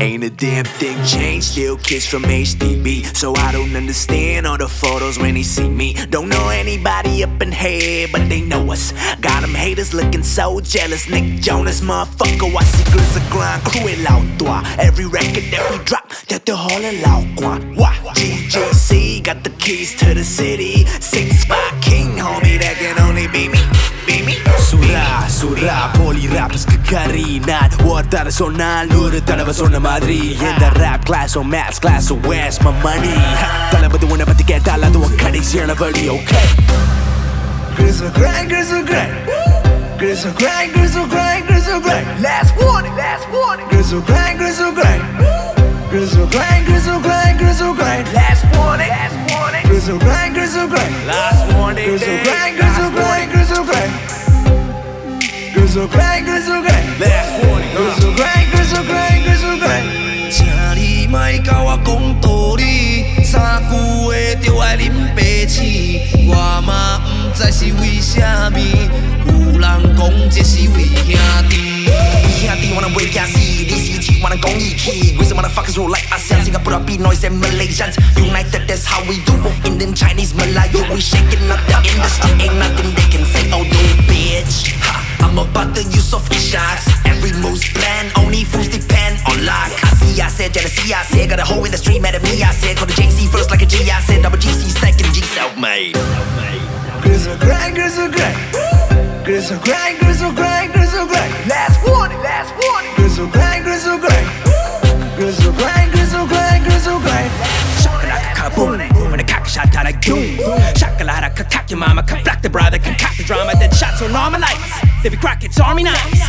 Ain't a damn thing changed, still kids from HDB. So I don't understand all the photos when they see me. Don't know anybody up in here, but they know us. Got them haters looking so jealous. Nick Jonas, motherfucker, I see Grizzle Grind Crew el outdoor. Every record that we drop, that the whole el outdoor. GGC, got the keys to the city. 6'5" king, homie, that can only be me. Surra, poli-rap is kakari. Not worth out of so nine, lure, talaba so na madri. In the rap class on maps, class on where's my money? Talaba the one about to get dollar to a cutting here on a birdie, okay? Grizzle grind, grizzle grind. Grizzle grind, grizzle grind, grizzle grind. Last warning, last warning. Grizzle grind, grizzle grind. Grizzle grind, grizzle grind, grizzle grind. Last warning, last warning. Grizzle grind, grizzle grind. Last warning, grizzle grind, grizzle grind, grizzle grind. Grizzle grind, grizzle grind. Last warning. Grizzle grind, grizzle grind, grizzle grind. Chari mai kawa kong tori, sa kuwe te wa limpechi. Wa ma mzai si wei xiami, ulang kong jie si wei hiati. Hiati wanna wake ya si, DCG wanna gong iki. Grizzle motherfuckers roll like ASEAN, Singapore, Pinoys and Malaysians. United, that's how we do. Indian, Chinese, Malayo, we shaking up the industry. Ain't nothing they can say, oh no, bitch. I'm about the use of shocks. Every move's planned, only fools depend on luck. I said jealousy, I said got a hole in the street, mad at me. I said go to JC first like a G. I said double GC stacking G self-made. Grizzle grind, grizzle grind. Grizzle grind, grizzle grind, grizzle grind. Last warning, last warning. Grizzle grind, grizzle grind. Grizzle grind, grizzle grind, grizzle grind. Shakalaka kaboom, when a cock shot out of goon. Shakalaka cock your mama, cock block the brother, concoct the drama, then shots on normal lights. If you crack, it's army knives.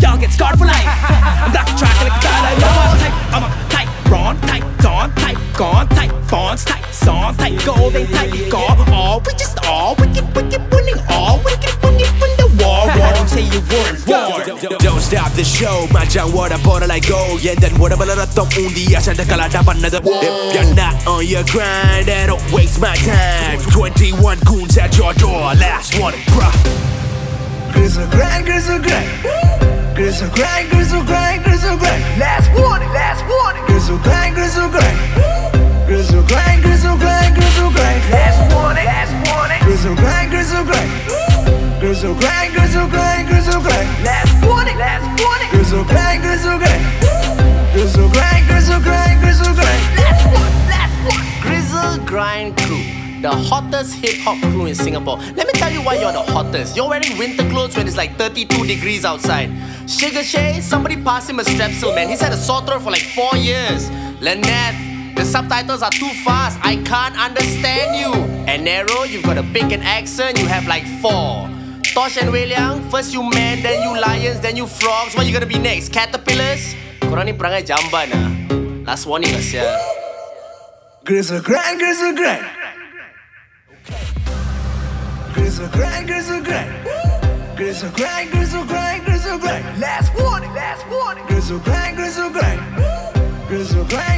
Y'all get scarred for life. I'm black track like a guy like I'm a type, brawn type, dawn type, gone type, fonts type, song type, golden type, gone. All we just all wicked, wicked, winning all wicked, wicked, win the war. War, don't say you weren't war. Don't stop the show. My young water border like gold. Yeah, then what about a top on the ash and the color up another. If you're not on your grind, then don't waste my time. 21 goons at your door. Last one, bruh. Grizzle grind, grizzle grind. Grizzle grind, grizzle grind, grizzle grind. Last warning, last warning. Grizzle grind, grizzle grind. Grizzle grind, grizzle grind, grizzle grind. Last warning, last warning. Grizzle grind, grizzle grind. Grizzle grind, grizzle grind, grizzle grind. Last warning, last warning. Grizzle grind, grizzle grind. Grizzle grind, grizzle grind, grizzle grind. Last one, last one. Grizzle Grind Crew, the hottest hip-hop crew in Singapore. Let me tell you why you're the hottest. You're wearing winter clothes when it's like 32 degrees outside. ShiGGa Shay, somebody pass him a strepsil, man. He's had a sore throat for like 4 years. Lineath, the subtitles are too fast. I can't understand you. And Nero, you've got a big an accent. You have like 4. Tosh and Weiliang, first you men, then you lions, then you frogs. What you gonna be next? Caterpillars? Korang ni perangai jamban ah. Last warning lah sia. Grizzle grind, grizzle grind. Grizzle grind, grizzle grind. Grizzle grind, grizzle grind, grizzle grind. Last warning, last warning. Grizzle grind, grizzle grind. Grizzle grind.